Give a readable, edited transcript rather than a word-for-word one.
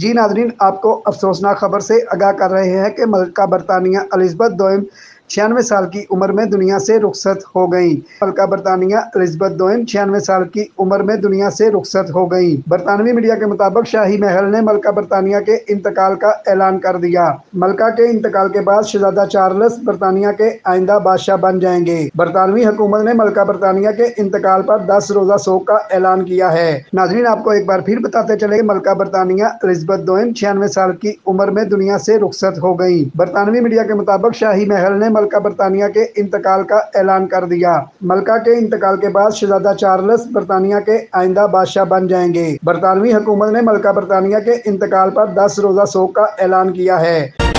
जी नाज़रीन, आपको अफसोसनाक खबर से आगाह कर रहे हैं कि मलका बरतानिया एलिज़ाबेथ दोयम 96 साल की उम्र में दुनिया से रुखसत हो गई। मलका बरतानिया एलिज़ाबेथ दोयम 96 साल की उम्र में दुनिया से रुखसत हो गई। बरतानवी मीडिया के मुताबिक शाही महल ने मलका बरतानिया के इंतकाल का ऐलान कर दिया। मलका के इंतकाल के बाद शहजादा चार्ल्स बरतानिया के आइंदा बादशाह बन जाएंगे। बरतानवी हुकूमत ने मलका बरतानिया के इंतकाल पर 10 रोजा शोक का ऐलान किया है। नाज़रीन, आपको एक बार फिर बताते चले, मलका बरतानिया एलिज़ाबेथ दोयम 96 साल की उम्र में दुनिया से रुखसत हो गई। बरतानवी मीडिया के मुताबिक शाही महल ने मलका बरतानिया के इंतकाल का ऐलान कर दिया। मलका के इंतकाल के बाद शहजादा चार्ल्स बरतानिया के आइंदा बादशाह बन जाएंगे। बरतानवी हुकूमत ने मलका बरतानिया के इंतकाल पर 10 रोजा शोक का ऐलान किया है।